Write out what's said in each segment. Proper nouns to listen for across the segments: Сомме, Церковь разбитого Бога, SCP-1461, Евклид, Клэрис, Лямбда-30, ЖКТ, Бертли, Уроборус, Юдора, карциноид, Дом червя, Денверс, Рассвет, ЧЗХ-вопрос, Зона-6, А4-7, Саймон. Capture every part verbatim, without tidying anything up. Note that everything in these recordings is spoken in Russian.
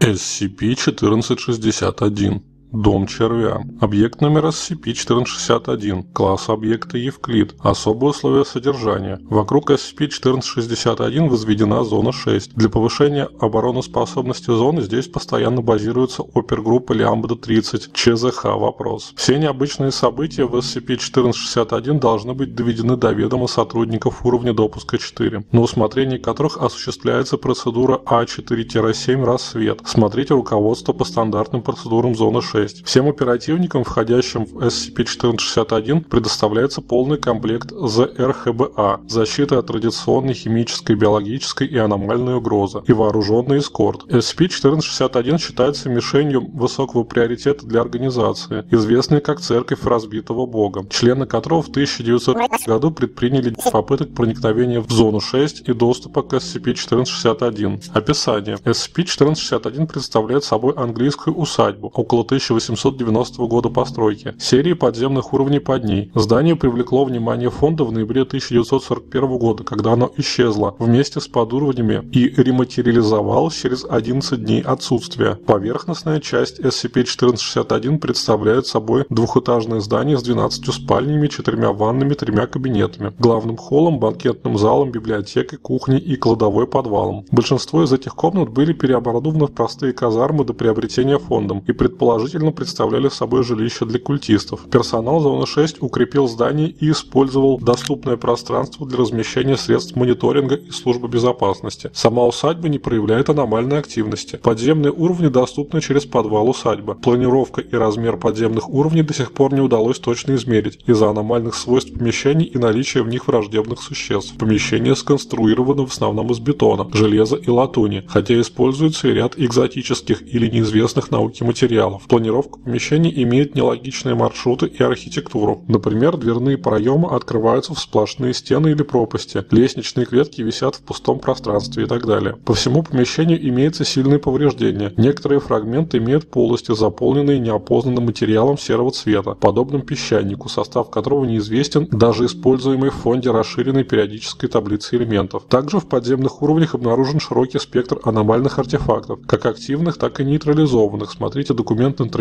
эс си пи четырнадцать шестьдесят один. Дом червя. Объект номер эс си пи четырнадцать шестьдесят один. Класс объекта Евклид. Особые условия содержания. Вокруг эс си пи четырнадцать шестьдесят один возведена зона шесть. Для повышения обороноспособности зоны здесь постоянно базируется опергруппа Лямбда тридцать. ЧЗХ-вопрос. Все необычные события в эс си пи четырнадцать шестьдесят один должны быть доведены до ведома сотрудников уровня допуска четыре, на усмотрение которых осуществляется процедура а четыре семь «Рассвет». Смотрите руководство по стандартным процедурам зона шесть. Всем оперативникам, входящим в эс си пи четырнадцать шестьдесят один, предоставляется полный комплект зэ эр ха бэ а, защиты от радиационной, химической, биологической и аномальной угрозы и вооруженный эскорт. эс си пи четырнадцать шестьдесят один считается мишенью высокого приоритета для организации, известной как Церковь разбитого Бога, члены которого в тысяча девятьсот году предприняли попыток проникновения в зону шесть и доступа к эс си пи четырнадцать шестьдесят один. Описание. эс си пи четырнадцать шестьдесят один представляет собой английскую усадьбу, около тысячи тысяча восемьсот девяностого года постройки, серии подземных уровней под ней. Здание привлекло внимание фонда в ноябре тысяча девятьсот сорок первого года, когда оно исчезло вместе с подуровнями и рематериализовалось через одиннадцать дней отсутствия. Поверхностная часть эс си пи четырнадцать шестьдесят один представляет собой двухэтажное здание с двенадцатью спальнями, четырьмя ваннами, тремя кабинетами, главным холлом, банкетным залом, библиотекой, кухней и кладовой подвалом. Большинство из этих комнат были переоборудованы в простые казармы до приобретения фондом и предположительно представляли собой жилище для культистов. Персонал зоны шесть укрепил здание и использовал доступное пространство для размещения средств мониторинга и службы безопасности. Сама усадьба не проявляет аномальной активности. Подземные уровни доступны через подвал усадьбы. Планировка и размер подземных уровней до сих пор не удалось точно измерить из-за аномальных свойств помещений и наличия в них враждебных существ. Помещения сконструированы в основном из бетона, железа и латуни, хотя используется и ряд экзотических или неизвестных науке материалов. Планировка помещений имеет нелогичные маршруты и архитектуру. Например, дверные проемы открываются в сплошные стены или пропасти, лестничные клетки висят в пустом пространстве и так далее. По всему помещению имеются сильные повреждения. Некоторые фрагменты имеют полости, заполненные неопознанным материалом серого цвета, подобным песчанику, состав которого неизвестен, даже используемый в фонде расширенной периодической таблицы элементов. Также в подземных уровнях обнаружен широкий спектр аномальных артефактов, как активных, так и нейтрализованных. Смотрите документ интервенции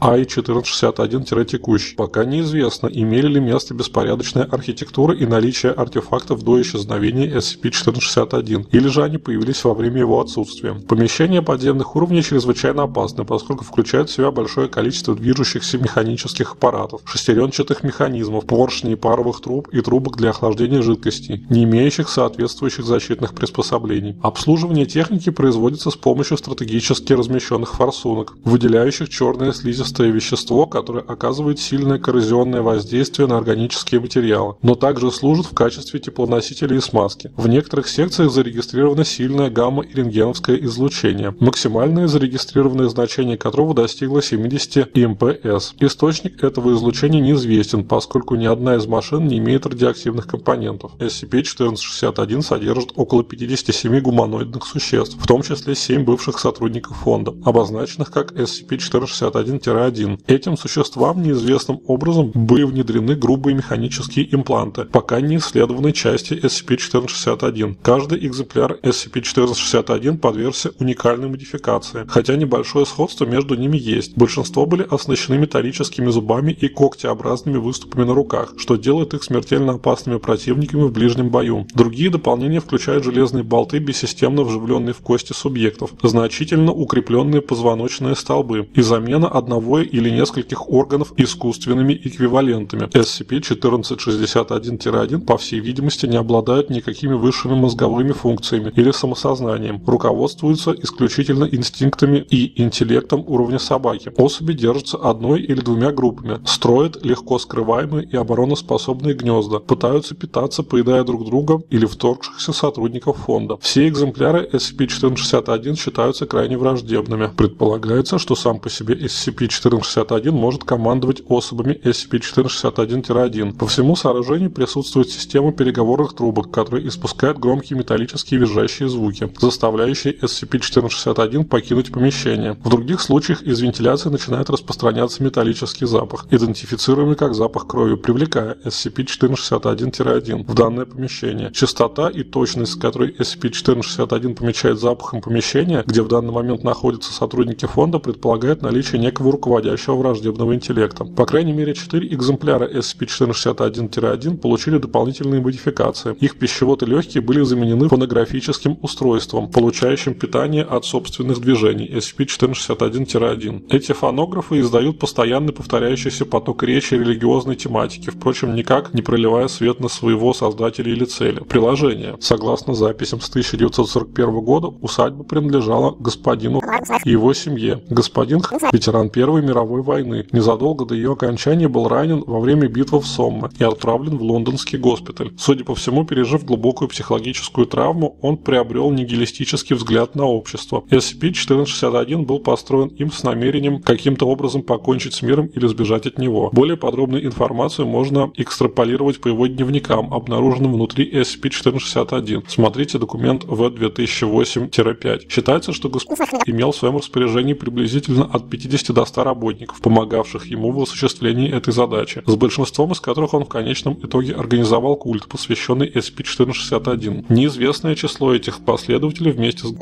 а четыре шестьдесят один-текущий. Пока неизвестно, имели ли место беспорядочная архитектура и наличие артефактов до исчезновения эс си пи четырнадцать шестьдесят один, или же они появились во время его отсутствия. Помещения подземных уровней чрезвычайно опасны, поскольку включают в себя большое количество движущихся механических аппаратов, шестеренчатых механизмов, поршней, паровых труб и трубок для охлаждения жидкостей, не имеющих соответствующих защитных приспособлений. Обслуживание техники производится с помощью стратегически размещенных форсунок, выделяющих чудо черное слизистое вещество, которое оказывает сильное коррозионное воздействие на органические материалы, но также служит в качестве теплоносителя и смазки. В некоторых секциях зарегистрировано сильное гамма- и рентгеновское излучение, максимальное зарегистрированное значение которого достигло семидесяти эм пэ эс. Источник этого излучения неизвестен, поскольку ни одна из машин не имеет радиоактивных компонентов. эс си пи четырнадцать шестьдесят один содержит около пятидесяти семи гуманоидных существ, в том числе семь бывших сотрудников фонда, обозначенных как эс си пи четырнадцать шестьдесят один-один. Этим существам неизвестным образом были внедрены грубые механические импланты, пока не исследованы части эс си пи четырнадцать шестьдесят один. Каждый экземпляр эс си пи четырнадцать шестьдесят один подвергся уникальной модификации, хотя небольшое сходство между ними есть. Большинство были оснащены металлическими зубами и когтеобразными выступами на руках, что делает их смертельно опасными противниками в ближнем бою. Другие дополнения включают железные болты, бессистемно вживленные в кости субъектов, значительно укрепленные позвоночные столбы и замена одного или нескольких органов искусственными эквивалентами. эс си пи четырнадцать шестьдесят один-один, по всей видимости, не обладают никакими высшими мозговыми функциями или самосознанием, руководствуются исключительно инстинктами и интеллектом уровня собаки. Особи держатся одной или двумя группами, строят легко скрываемые и обороноспособные гнезда, пытаются питаться, поедая друг друга или вторгшихся сотрудников фонда. Все экземпляры эс си пи четырнадцать шестьдесят один считаются крайне враждебными. Предполагается, что сам по себе Бога эс си пи четырнадцать шестьдесят один может командовать особами эс си пи четырнадцать шестьдесят один один. По всему сооружению присутствует система переговорных трубок, которые испускают громкие металлические визжащие звуки, заставляющие эс си пи четырнадцать шестьдесят один покинуть помещение. В других случаях из вентиляции начинает распространяться металлический запах, идентифицируемый как запах крови, привлекая эс си пи четырнадцать шестьдесят один один в данное помещение. Частота и точность, с которой эс си пи четырнадцать шестьдесят один помечает запахом помещения, где в данный момент находятся сотрудники фонда, предполагает наличие некого руководящего враждебного интеллекта. По крайней мере, четыре экземпляра эс си пи четырнадцать шестьдесят один один получили дополнительные модификации. Их пищевод и легкие были заменены фонографическим устройством, получающим питание от собственных движений эс си пи четырнадцать шестьдесят один один. Эти фонографы издают постоянный повторяющийся поток речи религиозной тематики, впрочем, никак не проливая свет на своего создателя или цели. Приложение. Согласно записям с тысяча девятьсот сорок первого года, усадьба принадлежала господину и его семье. Господин ветеран Первой мировой войны. Незадолго до ее окончания был ранен во время битвы в Сомме и отправлен в лондонский госпиталь. Судя по всему, пережив глубокую психологическую травму, он приобрел нигилистический взгляд на общество. эс си пи четырнадцать шестьдесят один был построен им с намерением каким-то образом покончить с миром или сбежать от него. Более подробную информацию можно экстраполировать по его дневникам, обнаруженным внутри эс си пи четырнадцать шестьдесят один. Смотрите документ вэ две тысячи восемь пять. Считается, что господин имел в своем распоряжении приблизительно от пятидесяти до ста работников, помогавших ему в осуществлении этой задачи, с большинством из которых он в конечном итоге организовал культ, посвященный эс си пи четырнадцать шестьдесят один. Неизвестное число этих последователей вместе с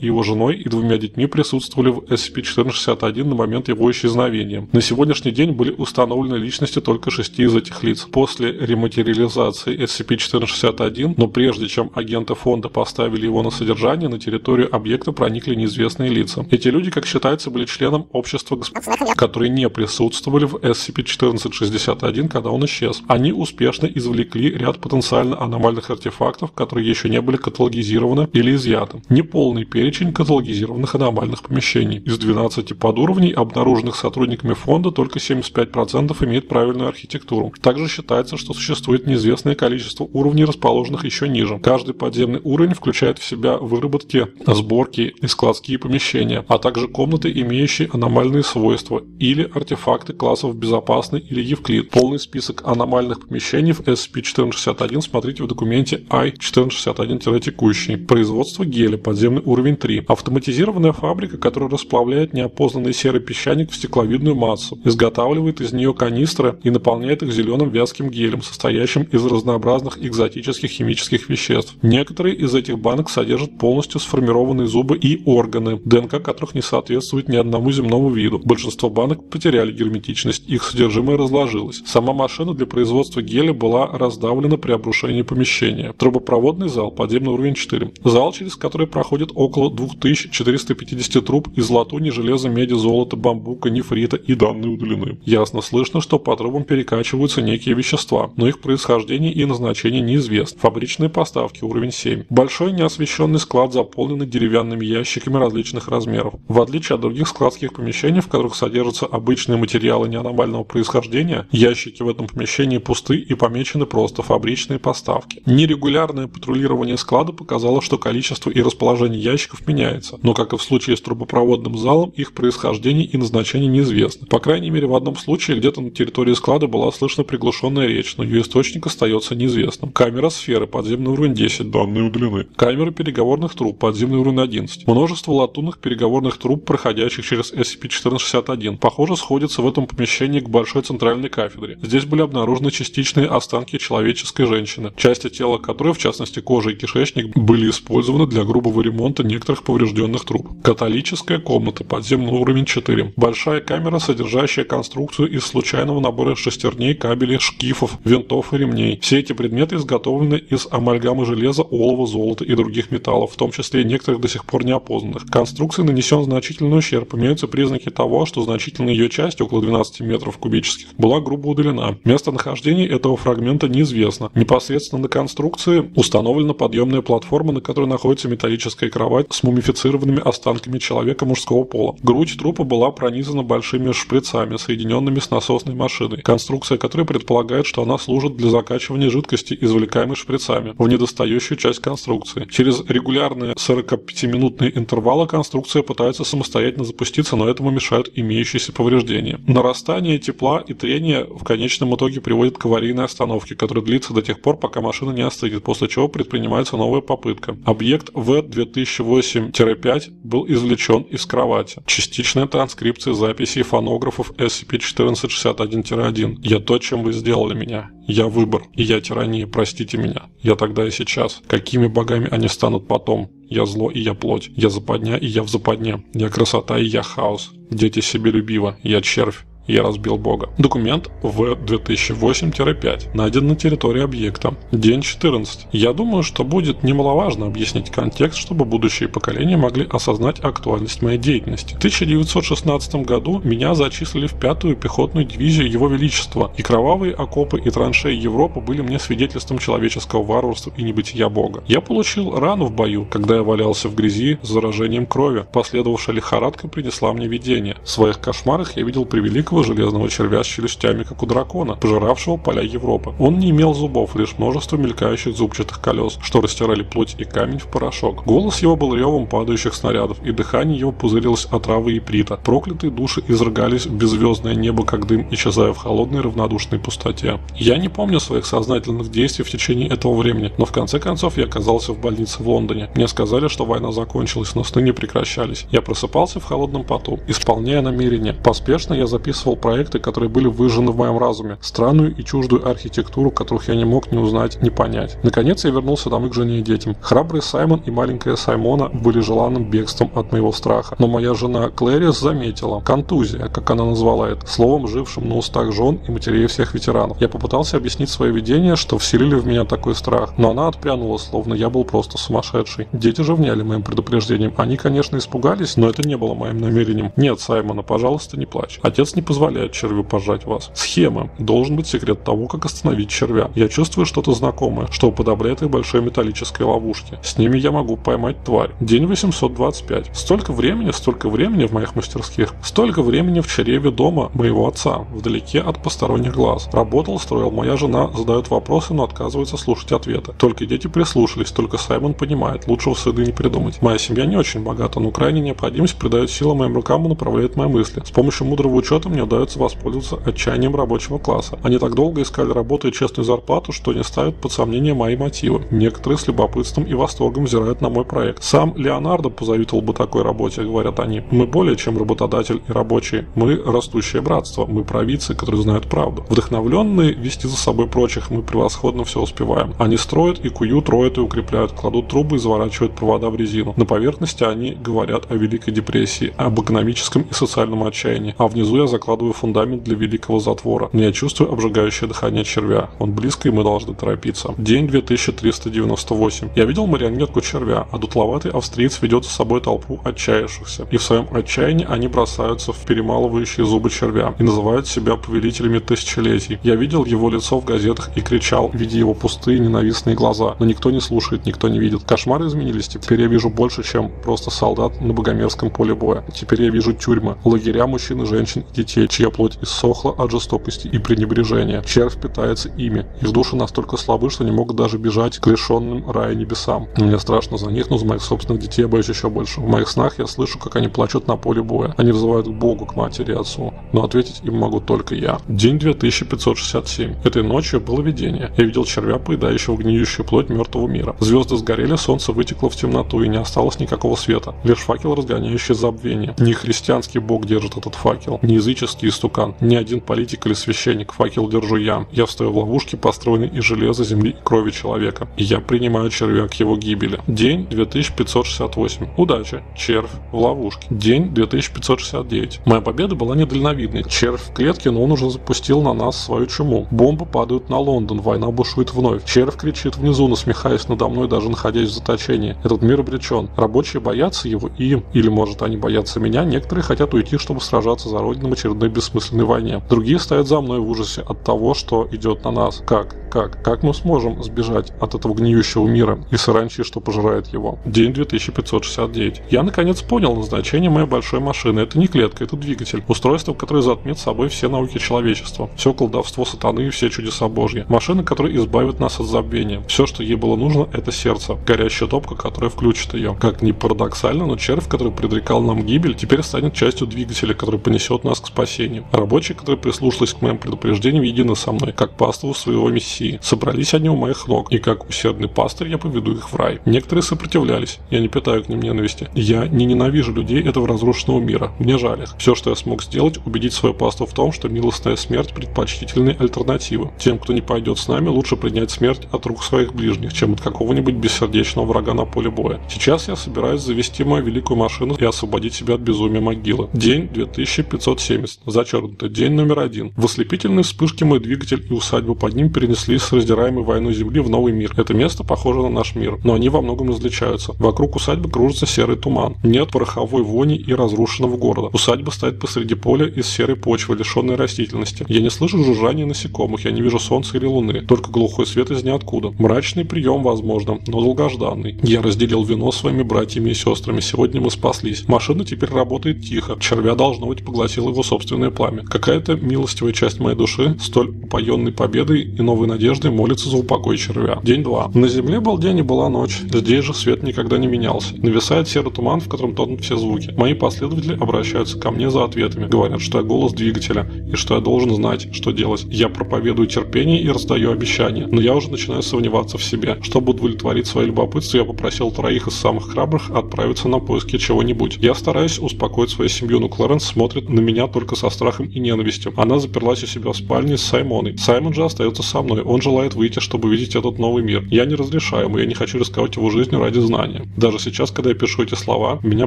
его женой и двумя детьми присутствовали в эс си пи четырнадцать шестьдесят один на момент его исчезновения. На сегодняшний день были установлены личности только шести из этих лиц. После рематериализации эс си пи четырнадцать шестьдесят один, но прежде чем агенты фонда поставили его на содержание, на территорию объекта проникли неизвестные лица. Эти люди, как считается, были членом общества господина, которые не присутствовали в эс си пи четырнадцать шестьдесят один, когда он исчез. Они успешно извлекли ряд потенциально аномальных артефактов, которые еще не были каталогизированы или изъяты. Неполный перечень каталогизированных аномальных помещений. Из двенадцати подуровней, обнаруженных сотрудниками фонда, только семьдесят пять процентов имеет правильную архитектуру. Также считается, что существует неизвестное количество уровней, расположенных еще ниже. Каждый подземный уровень включает в себя выработки, сборки и складские помещения, а также комнаты, имеющие аномальные свойства или артефакты классов безопасный или евклид. Полный список аномальных помещений в эс си пи четырнадцать шестьдесят один смотрите в документе ай четырнадцать шестьдесят один текущий. Производство геля, подземный уровень три. Автоматизированная фабрика, которая расплавляет неопознанный серый песчаник в стекловидную массу, изготавливает из нее канистры и наполняет их зеленым вязким гелем, состоящим из разнообразных экзотических химических веществ. Некоторые из этих банок содержат полностью сформированные зубы и органы, ДНК которых не соответствует ни одному земному виду. Большинство банок потеряли герметичность, их содержимое разложилось. Сама машина для производства геля была раздавлена при обрушении помещения. Трубопроводный зал, подземный уровень четыре. Зал, через который проходит около двух тысяч четырёхсот пятидесяти труб из латуни, железа, меди, золота, бамбука, нефрита и данной удалены. Ясно слышно, что по трубам перекачиваются некие вещества, но их происхождение и назначение неизвестно. Фабричные поставки, уровень семь. Большой неосвещенный склад, заполненный деревянными ящиками различных размеров. В отличие от других складских помещений, в которых содержатся обычные материалы неаномального происхождения, ящики в этом помещении пусты и помечены просто фабричные поставки. Нерегулярное патрулирование склада показало, что количество и расположение ящиков меняется, но, как и в случае с трубопроводным залом, их происхождение и назначение неизвестны. По крайней мере, в одном случае где-то на территории склада была слышна приглушенная речь, но ее источник остается неизвестным. Камера сферы, подземный уровень десять, данные удалены. Камеры переговорных труб, подземный уровень одиннадцать. Множество латунных переговорных труб, проходящих через эс си пи четырнадцать шестьдесят один, похоже, сходится в этом помещении к большой центральной кафедре. Здесь были обнаружены частичные останки человеческой женщины, части тела которой, в частности кожа и кишечник, были использованы для грубого ремонта некоторых поврежденных труб. Католическая комната, подземный уровень четыре. Большая камера, содержащая конструкцию из случайного набора шестерней, кабелей, шкифов, винтов и ремней. Все эти предметы изготовлены из амальгамы железа, олова, золота и других металлов, в том числе и некоторых до сих пор неопознанных. Конструкции нанесен значительный ущерб, имеются признаки того, что значительная ее часть, около двенадцати метров кубических, была грубо удалена. Местонахождение этого фрагмента неизвестно. Непосредственно на конструкции установлена подъемная платформа, на которой находится металлическая кровать с мумифицированными останками человека мужского пола. Грудь трупа была пронизана большими шприцами, соединенными с насосной машиной, конструкция которой предполагает, что она служит для закачивания жидкости, извлекаемой шприцами, в недостающую часть конструкции. Через регулярные сорокапятиминутные интервалы конструкция пытается самостоятельно запуститься, но но этому мешают имеющиеся повреждения. Нарастание тепла и трения в конечном итоге приводит к аварийной остановке, которая длится до тех пор, пока машина не остынет, после чего предпринимается новая попытка. Объект В две тысячи восемь пять был извлечен из кровати. Частичная транскрипция записей фонографов эс си пи четырнадцать шестьдесят один один. «Я то, чем вы сделали меня. Я выбор. И я тирания. Простите меня. Я тогда и сейчас. Какими богами они станут потом? Я зло, и я плоть. Я западня, и я в западне. Я красота, и я хаос. Дети себелюбива. Я червь. Я разбил Бога». Документ В две тысячи восемь пять найден на территории объекта. День четырнадцать. Я думаю, что будет немаловажно объяснить контекст, чтобы будущие поколения могли осознать актуальность моей деятельности. В тысяча девятьсот шестнадцатом году меня зачислили в пятую пехотную дивизию Его Величества, и кровавые окопы и траншеи Европы были мне свидетельством человеческого варварства и небытия Бога. Я получил рану в бою, когда я валялся в грязи с заражением крови. Последовавшая лихорадка принесла мне видение. В своих кошмарах я видел превеликого железного червя с челюстями, как у дракона, пожиравшего поля Европы. Он не имел зубов, лишь множество мелькающих зубчатых колес, что растирали плоть и камень в порошок. Голос его был ревом падающих снарядов, и дыхание его пузырилось от травы и прита. Проклятые души изрыгались в беззвездное небо, как дым, исчезая в холодной равнодушной пустоте. Я не помню своих сознательных действий в течение этого времени, но в конце концов я оказался в больнице в Лондоне. Мне сказали, что война закончилась, но сны не прекращались. Я просыпался в холодном поту, исполняя намерения. Поспешно я записывал проекты, которые были выжжены в моем разуме, странную и чуждую архитектуру, которых я не мог ни узнать, ни понять. Наконец я вернулся домой к жене и детям. Храбрый Саймон и маленькая Саймона были желанным бегством от моего страха, но моя жена Клэрис заметила контузия, как она назвала это, словом, жившим на устах жен и матерей всех ветеранов. Я попытался объяснить свое видение, что вселили в меня такой страх, но она отпрянула, словно я был просто сумасшедший. Дети же вняли моим предупреждением. Они, конечно, испугались, но это не было моим намерением. «Нет, Саймона, пожалуйста, не плачь. Отец не позволяет позволяет червю пожрать вас. Схема. Должен быть секрет того, как остановить червя. Я чувствую что-то знакомое, что уподобляет их большой металлической ловушке. С ними я могу поймать тварь». День восемьсот двадцать пять. Столько времени, столько времени в моих мастерских, столько времени в чреве дома моего отца, вдалеке от посторонних глаз. Работал, строил. Моя жена задает вопросы, но отказывается слушать ответы. Только дети прислушались, только Саймон понимает. Лучшего сына не придумать. Моя семья не очень богата, но крайняя необходимость придает силы моим рукам и направляет мои мысли. С помощью мудрого учета мне удается воспользоваться отчаянием рабочего класса. Они так долго искали работу и честную зарплату, что не ставят под сомнение мои мотивы. Некоторые с любопытством и восторгом взирают на мой проект. Сам Леонардо позавидовал бы такой работе, говорят они. Мы более чем работодатель и рабочие. Мы растущее братство. Мы провидцы, которые знают правду. Вдохновленные вести за собой прочих, мы превосходно все успеваем. Они строят и куют, роют и укрепляют, кладут трубы и заворачивают провода в резину. На поверхности они говорят о Великой депрессии, об экономическом и социальном отчаянии. А внизу я закладываю фундамент для великого затвора. Но я чувствую обжигающее дыхание червя. Он близко, и мы должны торопиться. День две тысячи триста девяносто восемь. Я видел марионетку червя, а дутловатый австриец ведет за собой толпу отчаявшихся. И в своем отчаянии они бросаются в перемалывающие зубы червя и называют себя повелителями тысячелетий. Я видел его лицо в газетах и кричал, видя его пустые ненавистные глаза. Но никто не слушает, никто не видит. Кошмары изменились. Теперь я вижу больше, чем просто солдат на богомерзком поле боя. Теперь я вижу тюрьмы, лагеря мужчин и женщин и детей, чья плоть иссохла от жестокости и пренебрежения. Червь питается ими. Их души настолько слабы, что не могут даже бежать к лишенным рая небесам. Мне страшно за них, но за моих собственных детей я боюсь еще больше. В моих снах я слышу, как они плачут на поле боя. Они взывают к Богу, к матери и отцу. Но ответить им могу только я. День две тысячи пятьсот шестьдесят семь. Этой ночью было видение. Я видел червя, поедающего гниющую плоть мертвого мира. Звезды сгорели, солнце вытекло в темноту, и не осталось никакого света. Лишь факел, разгоняющий забвение. Не христианский Бог держит этот факел, не языческий истукан. Ни один политик или священник. Факел держу я. Я стою в ловушке, построенной из железа, земли и крови человека. И я принимаю червя к его гибели. День две тысячи пятьсот шестьдесят восемь. Удача. Червь в ловушке. День две тысячи пятьсот шестьдесят девять. Моя победа была недальновидной. Червь в клетке, но он уже запустил на нас свою чуму. Бомбы падают на Лондон. Война бушует вновь. Червь кричит внизу, насмехаясь надо мной, даже находясь в заточении. Этот мир обречен. Рабочие боятся его и им. Или, может, они боятся меня. Некоторые хотят уйти, чтобы сражаться за родину и абсурдной бессмысленной войне. Другие стоят за мной в ужасе от того, что идет на нас. Как? Как? Как мы сможем сбежать от этого гниющего мира и саранчи, что пожирает его? День две тысячи пятьсот шестьдесят девять. Я наконец понял назначение моей большой машины. Это не клетка, это двигатель. Устройство, которое затмит собой все науки человечества. Все колдовство сатаны и все чудеса божьи. Машина, которая избавит нас от забвения. Все, что ей было нужно, это сердце. Горящая топка, которая включит ее. Как ни парадоксально, но червь, который предрекал нам гибель, теперь станет частью двигателя, который понесет нас к спасению. Рабочие, которые прислушались к моим предупреждениям, едины со мной, как паству своего мессии. Собрались они у моих ног, и как усердный пастырь я поведу их в рай. Некоторые сопротивлялись, я не питаю к ним ненависти. Я не ненавижу людей этого разрушенного мира, мне жаль их. Все, что я смог сделать, убедить свою паству в том, что милостная смерть предпочтительная альтернатива. Тем, кто не пойдет с нами, лучше принять смерть от рук своих ближних, чем от какого-нибудь бессердечного врага на поле боя. Сейчас я собираюсь завести мою великую машину и освободить себя от безумия могилы. День две тысячи пятьсот семьдесят. Зачеркнуто. День номер один. В ослепительной вспышке мой двигатель и усадьбу под ним перенеслись с раздираемой войной земли в новый мир. Это место похоже на наш мир, но они во многом различаются. Вокруг усадьбы кружится серый туман. Нет пороховой вони и разрушенного города. Усадьба стоит посреди поля из серой почвы, лишенной растительности. Я не слышу жужжания насекомых, я не вижу солнца или луны, только глухой свет из ниоткуда. Мрачный прием, возможно, но долгожданный. Я разделил вино с своими братьями и сестрами. Сегодня мы спаслись. Машина теперь работает тихо. Червя, должно быть, поглотила его собственное пламя. Какая-то милостивая часть моей души, столь упоенной победой и новой надеждой, молится за упокой червя. День два. На земле был день и была ночь. Здесь же свет никогда не менялся. Нависает серый туман, в котором тонут все звуки. Мои последователи обращаются ко мне за ответами. Говорят, что я голос двигателя и что я должен знать, что делать. Я проповедую терпение и раздаю обещания, но я уже начинаю сомневаться в себе. Чтобы удовлетворить свои любопытства, я попросил троих из самых храбрых отправиться на поиски чего-нибудь. Я стараюсь успокоить свою семью, но Клэрис смотрит на меня только со страхом и ненавистью. Она заперлась у себя в спальне с Саймоном. Саймон же остается со мной. Он желает выйти, чтобы видеть этот новый мир. Я не разрешаю ему, я не хочу рисковать его жизнью ради знания. Даже сейчас, когда я пишу эти слова, меня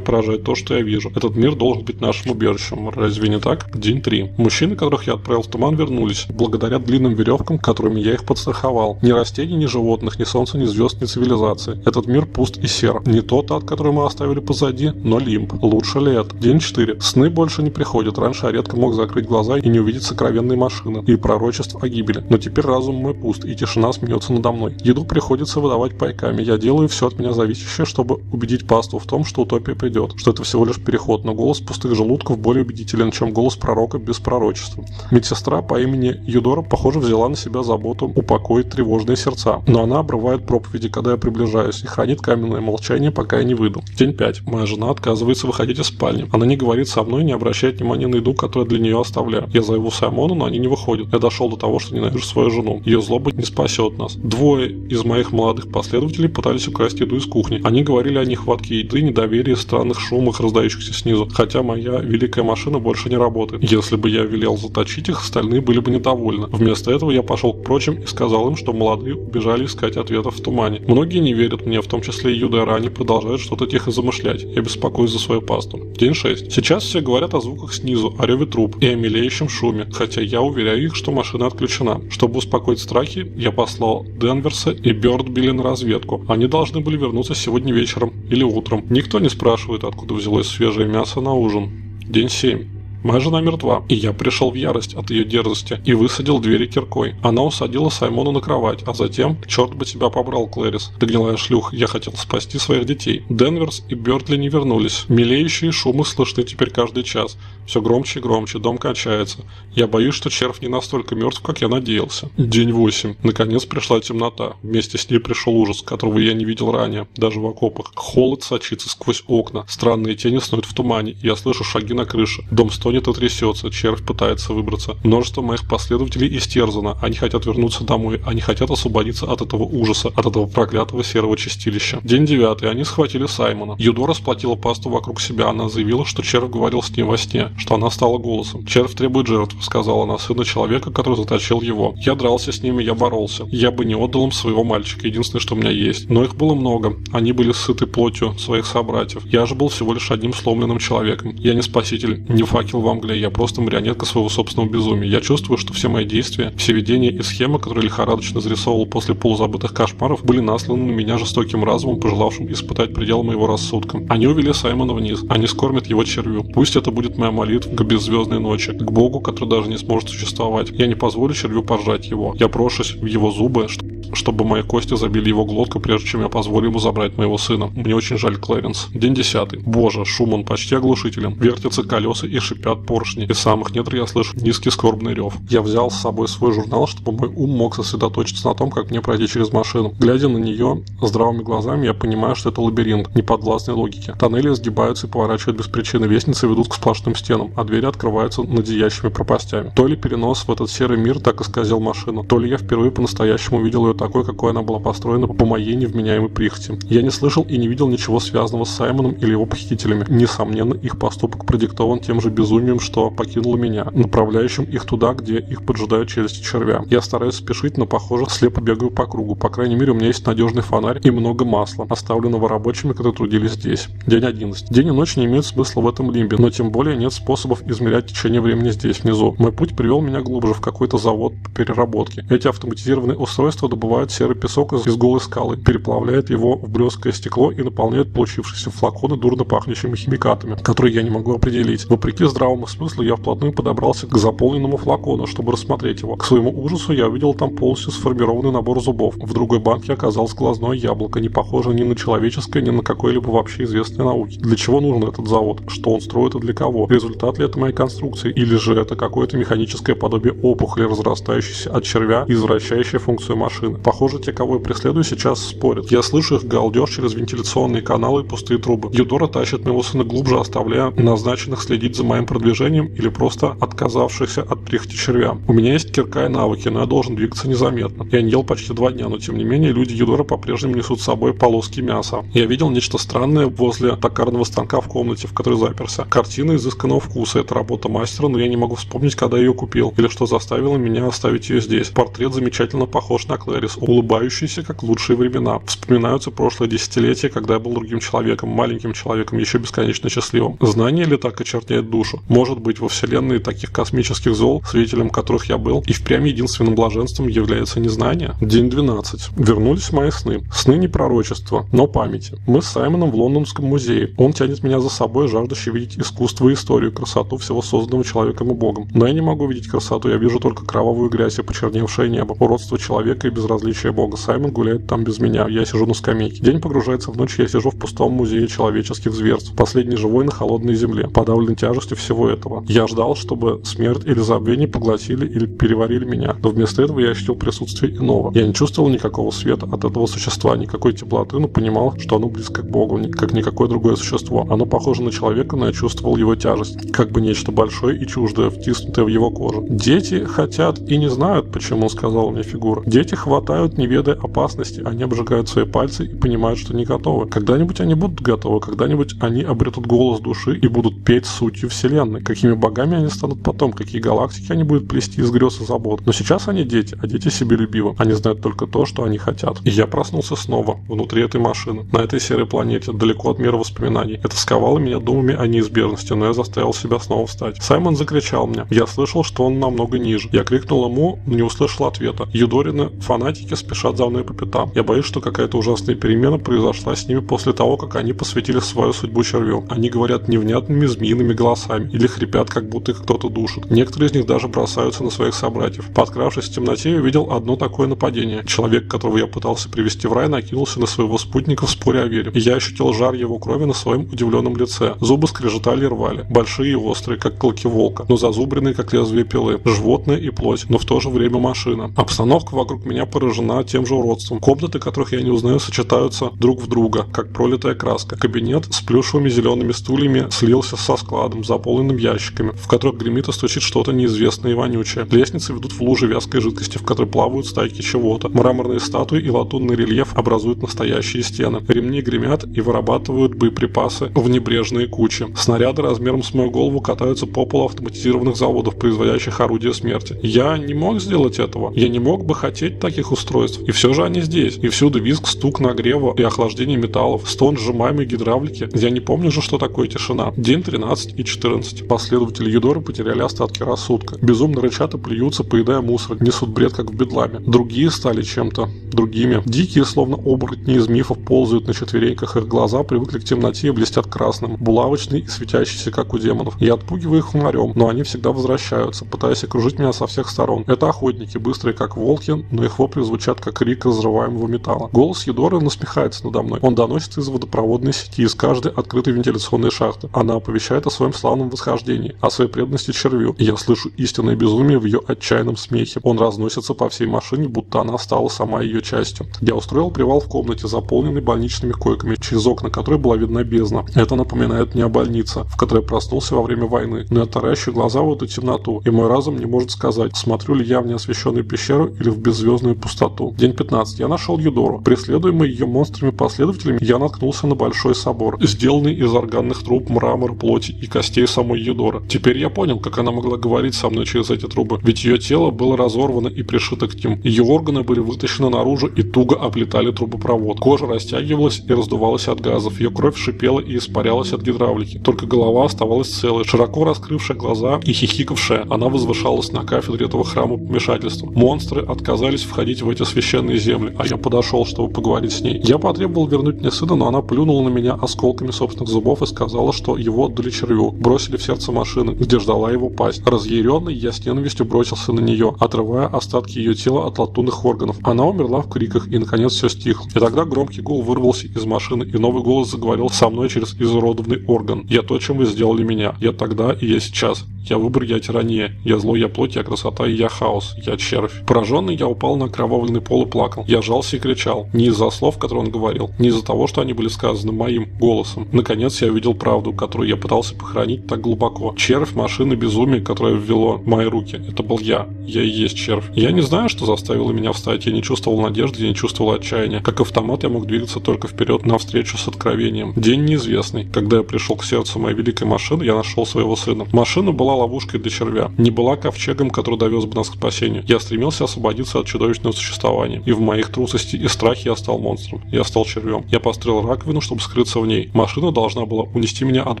поражает то, что я вижу. Этот мир должен быть нашим убежищем. Разве не так? День три. Мужчины, которых я отправил в туман, вернулись, благодаря длинным веревкам, которыми я их подстраховал. Ни растений, ни животных, ни солнца, ни звезд, ни цивилизации. Этот мир пуст и сер. Не тот ад, который мы оставили позади, но лимб. Лучше ли это? День четыре. Сны больше не приходят. Раньше я редко мог закрыть глаза и не увидеть сокровенные машины и пророчеств о гибели. Но теперь разум мой пуст, и тишина смеется надо мной. Еду приходится выдавать пайками. Я делаю все от меня зависящее, чтобы убедить паству в том, что утопия придет, что это всего лишь переход, но голос пустых желудков более убедителен, чем голос пророка без пророчества. Медсестра по имени Юдора, похоже, взяла на себя заботу упокоить тревожные сердца, но она обрывает проповеди, когда я приближаюсь, и хранит каменное молчание, пока я не выйду. День пять. Моя жена отказывается выходить из спальни. Она не говорит со мной, не обращает внимания на еду, которую для нее оставляю. Я зову Саймона, но они не выходят. Я дошел до того, что ненавижу свою жену. Ее злоба не спасет нас. Двое из моих молодых последователей пытались украсть еду из кухни. Они говорили о нехватке еды, недоверии, странных шумах, раздающихся снизу. Хотя моя великая машина больше не работает. Если бы я велел заточить их, остальные были бы недовольны. Вместо этого я пошел к прочим и сказал им, что молодые убежали искать ответов в тумане. Многие не верят мне, в том числе и Юдора, они продолжают что-то тихо замышлять. Я беспокоюсь за свою пасту. День шесть. Сейчас все говорят о звуках снизу, о реве труб и о мелеющем шуме, хотя я уверяю их, что машина отключена. Чтобы успокоить страхи, я послал Денверса и Бертли на разведку. Они должны были вернуться сегодня вечером или утром. Никто не спрашивает, откуда взялось свежее мясо на ужин. День семь. Моя жена мертва, и я пришел в ярость от ее дерзости и высадил двери киркой. Она усадила Саймона на кровать, а затем, черт бы тебя побрал, Клэрис, ты гнилая шлюх, я хотел спасти своих детей. Денверс и Бертли не вернулись. Мелеющие шумы слышны теперь каждый час. Все громче и громче, дом качается. Я боюсь, что червь не настолько мертв, как я надеялся. День восемь. Наконец пришла темнота. Вместе с ней пришел ужас, которого я не видел ранее, даже в окопах. Холод сочится сквозь окна, странные тени снуют в тумане, я слышу шаги на крыше. Дом стоит то трясется, червь пытается выбраться. Множество моих последователей истерзано. Они хотят вернуться домой, они хотят освободиться от этого ужаса, от этого проклятого серого чистилища. День девятый. Они схватили Саймона. Юдора сплотила пасту вокруг себя. Она заявила, что червь говорил с ним во сне, что она стала голосом. Червь требует жертв, сказала она, сына человека, который заточил его. Я дрался с ними, я боролся. Я бы не отдал им своего мальчика, единственное, что у меня есть. Но их было много. Они были сыты плотью своих собратьев. Я же был всего лишь одним сломленным человеком. Я не спаситель, не факел в Англии, я просто марионетка своего собственного безумия. Я чувствую, что все мои действия, все видения и схемы, которые лихорадочно зарисовывал после полузабытых кошмаров, были насланы на меня жестоким разумом, пожелавшим испытать пределы моего рассудка. Они увели Саймона вниз, они скормят его червю. Пусть это будет моя молитва к беззвездной ночи, к Богу, который даже не сможет существовать. Я не позволю червю пожрать его. Я прошусь в его зубы, чтобы мои кости забили его глотку, прежде чем я позволю ему забрать моего сына. Мне очень жаль, Клэрис. День десятый. Боже, шум он почти оглушителен. Вертятся колеса и шипят поршни. Из самых недр я слышу низкий скорбный рев. Я взял с собой свой журнал, чтобы мой ум мог сосредоточиться на том, как мне пройти через машину. Глядя на нее здравыми глазами, я понимаю, что это лабиринт, не подвластной логике. Тоннели сгибаются и поворачивают без причины. Лестницы ведут к сплошным стенам, а двери открываются над зиящими пропастями. То ли перенос в этот серый мир так исказил машину, то ли я впервые по-настоящему увидел ее такой, какой она была построена по моей невменяемой прихоти. Я не слышал и не видел ничего связанного с Саймоном или его похитителями. Несомненно, их поступок продиктован тем же безумием, что покинуло меня, направляющим их туда, где их поджидают челюсти червя. Я стараюсь спешить, но, похоже, слепо бегаю по кругу. По крайней мере, у меня есть надежный фонарь и много масла, оставленного рабочими, которые трудились здесь. День одиннадцатый. День и ночь не имеют смысла в этом лимбе, но тем более нет способов измерять течение времени здесь, внизу. Мой путь привел меня глубже в какой-то завод по переработке. Эти автоматизированные устройства добывают серый песок из голой скалы, переплавляют его в блесткое стекло и наполняют получившиеся флаконы дурно пахнущими химикатами, которые я не могу определить. Вопреки здравому смыслу, я вплотную подобрался к заполненному флакону, чтобы рассмотреть его. К своему ужасу я увидел там полностью сформированный набор зубов. В другой банке оказалось глазное яблоко, не похожее ни на человеческое, ни на какое-либо вообще известной науке. Для чего нужен этот завод? Что он строит и для кого? Результат ли это моей конструкции? Или же это какое-то механическое подобие опухоли, разрастающейся от червя и извращающая функцию машины? Похоже, те, кого я преследую, сейчас спорят. Я слышу их галдеж через вентиляционные каналы и пустые трубы. Юдора тащит моего сына глубже, оставляя назначенных следить за моим продвижением или просто отказавшихся от прихоти червя. У меня есть кирка и навыки, но я должен двигаться незаметно. Я не ел почти два дня, но тем не менее люди Юдора по-прежнему несут с собой полоски мяса. Я видел нечто странное возле токарного станка в комнате, в которой заперся. Картина изысканного вкуса. Это работа мастера, но я не могу вспомнить, когда ее купил, или что заставило меня оставить ее здесь. Портрет замечательно похож на Клэрис, улыбающийся, как лучшие времена. Вспоминаются прошлые десятилетия, когда я был другим человеком, маленьким человеком, еще бесконечно счастливым. Знание ли так очерняет душу? Может быть, во вселенной таких космических зол, свидетелем которых я был, и впрямь единственным блаженством является незнание? День двенадцатый. Вернулись мои сны. Сны не пророчества, но памяти. Мы с Саймоном в Лондонском музее. Он тянет меня за собой, жаждущий видеть искусство и историю, красоту всего созданного человеком и Богом. Но я не могу видеть красоту, я вижу только кровавую грязь и почерневшее небо, уродство человека и безразличие Бога. Саймон гуляет там без меня, я сижу на скамейке. День погружается в ночь, я сижу в пустом музее человеческих зверств, последний живой на холодной земле, подавлен тяжестью всего этого. Я ждал, чтобы смерть или забвение поглотили или переварили меня, но вместо этого я ощутил присутствие иного. Я не чувствовал никакого света от этого существа, никакой теплоты, но понимал, что оно близко к Богу, как никакое другое существо. Оно похоже на человека, но я чувствовал его тяжесть, как бы нечто большое и чуждое, втиснутое в его кожу. «Дети хотят и не знают, почему», — сказала мне фигура. «Дети хватают, не ведая опасности, они обжигают свои пальцы и понимают, что не готовы. Когда-нибудь они будут готовы, когда-нибудь они обретут голос души и будут петь сутью вселенной. Какими богами они станут потом, какие галактики они будут плести из грез и забот. Но сейчас они дети, а дети себелюбивы. Они знают только то, что они хотят». И я проснулся снова, внутри этой машины, на этой серой планете, далеко от мира воспоминаний. Это сковало меня думами о неизбежности, но я заставил себя снова встать. Саймон закричал мне. Я слышал, что он намного ниже. Я крикнул ему, но не услышал ответа. Юдорины фанатики спешат за мной по пятам. Я боюсь, что какая-то ужасная перемена произошла с ними после того, как они посвятили свою судьбу червю. Они говорят невнятными змеиными голосами или хрипят, как будто их кто-то душит. Некоторые из них даже бросаются на своих собратьев. Подкравшись в темноте, я видел одно такое нападение. Человек, которого я пытался привести в рай, накинулся на своего спутника в споре о вере. Я ощутил жар его крови на своем удивленном лице. Зубы скрежетали и рвали. Большие и острые, как клыки волка, но зазубренные, как лезвие пилы. Животное и плоть, но в то же время машина. Обстановка вокруг меня поражена тем же уродством. Комнаты, которых я не узнаю, сочетаются друг в друга, как пролитая краска. Кабинет с плюшевыми зелеными стульями слился со складом, заполненным ящиками, в которых гремит и стучит что-то неизвестное и вонючее. Лестницы ведут в лужи вязкой жидкости, в которой плавают стайки чего-то. Мраморные статуи и латунный рельеф образуют настоящие стены. Ремни гремят и вырабатывают боеприпасы в небрежные кучи. Снаряды размером с мою голову катаются по полу автоматизированных заводов, производящих орудия смерти. Я не мог сделать этого. Я не мог бы хотеть таких электронных устройств. И все же они здесь. И всюду визг, стук нагрева и охлаждение металлов, стон сжимаемой гидравлики. Я не помню же, что такое тишина. День тринадцать и четырнадцать. Последователи Юдоры потеряли остатки рассудка. Безумно рычат и плюются, поедая мусор. Несут бред, как в бедламе. Другие стали чем-то другими. Дикие, словно оборотни из мифов, ползают на четвереньках. Их глаза привыкли к темноте и блестят красным. Булавочные и светящиеся, как у демонов. Я отпугиваю их фонарем, но они всегда возвращаются, пытаясь окружить меня со всех сторон. Это охотники, быстрые, как волки, но их вопли звучат, как крик разрываемого металла. Голос Юдоры насмехается надо мной. Он доносится из водопроводной сети, из каждой открытой вентиляционной шахты. Она оповещает о своем славном восхождении, о своей преданности червю. Я слышу истинное безумие в ее отчаянном смехе. Он разносится по всей машине, будто она стала сама ее частью. Я устроил привал в комнате, заполненной больничными койками, через окна которой была видна бездна. Это напоминает мне о больнице, в которой я проснулся во время войны. Но я таращу глаза в эту темноту, и мой разум не может сказать, смотрю ли я в неосвещенную пещеру или в беззвездную пустоту. День пятнадцать. Я нашел Юдору. Преследуемый ее монстрами-последователями, я наткнулся на большой собор, сделанный из органных труб, мрамора, плоти и костей самой Юдоры. Теперь я понял, как она могла говорить со мной через эти трубы, ведь ее тело было разорвано и пришито к ним. Ее органы были вытащены наружу и туго облетали трубопровод. Кожа растягивалась и раздувалась от газов, ее кровь шипела и испарялась от гидравлики. Только голова оставалась целой, широко раскрывшая глаза и хихикавшая. Она возвышалась на кафедре этого храма помешательства. Монстры отказались входить в эти священные земли, а я подошел, чтобы поговорить с ней. Я потребовал вернуть мне сына, но она плюнула на меня осколками собственных зубов и сказала, что его отдали червю, бросили в сердце машины, где ждала его пасть. Разъяренный, я с ненавистью бросился на нее, отрывая остатки ее тела от латунных органов. Она умерла в криках, и наконец все стихло. И тогда громкий гул вырвался из машины, и новый голос заговорил со мной через изуродованный орган. «Я то, чем вы сделали меня. Я тогда и я сейчас. Я выбор, я тирания. Я зло, я плоть, я красота, и я хаос. Я червь». Пораженный, я упал на окровавленный пол и плакал. Я жался и кричал. Не из-за слов, которые он говорил, не из-за того, что они были сказаны моим голосом. Наконец я увидел правду, которую я пытался похоронить так глубоко. Червь машины безумия, которая ввело мои руки. Это был я. Я и есть червь. Я не знаю, что заставило меня встать. Я не чувствовал надежды, я не чувствовал отчаяния. Как автомат я мог двигаться только вперед, навстречу с откровением. День неизвестный. Когда я пришел к сердцу моей великой машины, я нашел своего сына. Машина была ловушкой для червя, не была ковчегом, который довез бы нас к спасению. Я стремился освободиться от чудовищного существования, и в моих трусости и страхе я стал монстром. Я стал червем. Я построил раковину, чтобы скрыться в ней. Машина должна была унести меня от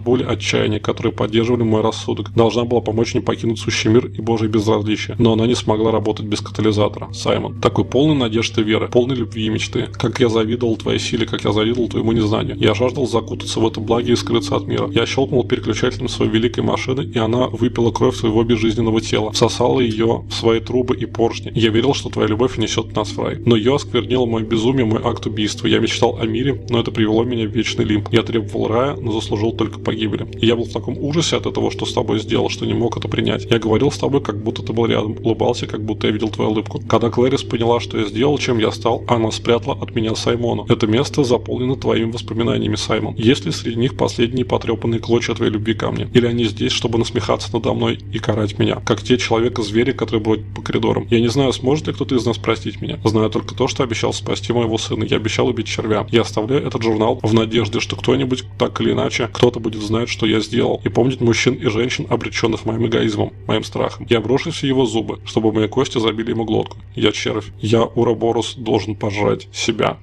боли, отчаяния, которые поддерживали мой рассудок. Должна была помочь мне покинуть сущий мир и божье безразличие. Но она не смогла работать без катализатора. Саймон. Такой полный надежды и веры, полный любви и мечты. Как я завидовал твоей силе, как я завидовал твоему незнанию. Я жаждал закутаться в это благо и скрыться от мира. Я щелкнул переключателем своей великой машины, и она выпила кровь своего безжизненного тела, всосала ее в свои трубы и поршни. Я верил, что твоя любовь несет нас в рай. Но ее осквернило мое безумие, мой акт убийства. Я мечтал о мире, но это привело меня в вечный лимб. Я требовал рая, но заслужил только погибели. И я был в таком ужасе от того, что с тобой сделал, что не мог это принять. Я говорил с тобой, как будто ты был рядом, улыбался, как будто я видел твою улыбку. Когда Клэрис поняла, что я сделал, чем я стал, она спрятала от меня Саймона. Это место заполнено твоими воспоминаниями, Саймон. Есть ли среди них последние потрепанные клочья твоей любви ко мне? Или они здесь, чтобы насмехаться надо мной и карать меня, как те человека-звери, которые бродят по коридорам. Я не знаю, сможет ли кто-то из нас простить меня. Знаю только то, что обещал спасти моего сына. Я обещал убить червя. Я оставляю этот журнал в надежде, что кто-нибудь, так или иначе, кто-то будет знать, что я сделал, и помнить мужчин и женщин, обреченных моим эгоизмом, моим страхом. Я брошусь в его зубы, чтобы мои кости забили ему глотку. Я червь. Я, Уроборус, должен пожрать себя.